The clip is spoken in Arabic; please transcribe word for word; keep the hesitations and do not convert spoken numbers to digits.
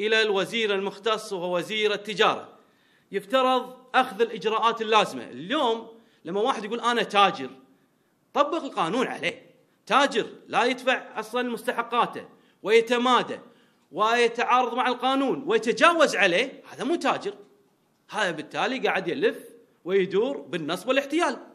إلى الوزير المختص وهو وزير التجارة، يفترض أخذ الإجراءات اللازمة. اليوم لما واحد يقول أنا تاجر، طبق القانون عليه. تاجر لا يدفع أصلا مستحقاته ويتمادى ويتعارض مع القانون ويتجاوز عليه، هذا مو تاجر، هذا بالتالي قاعد يلف ويدور بالنصب والاحتيال.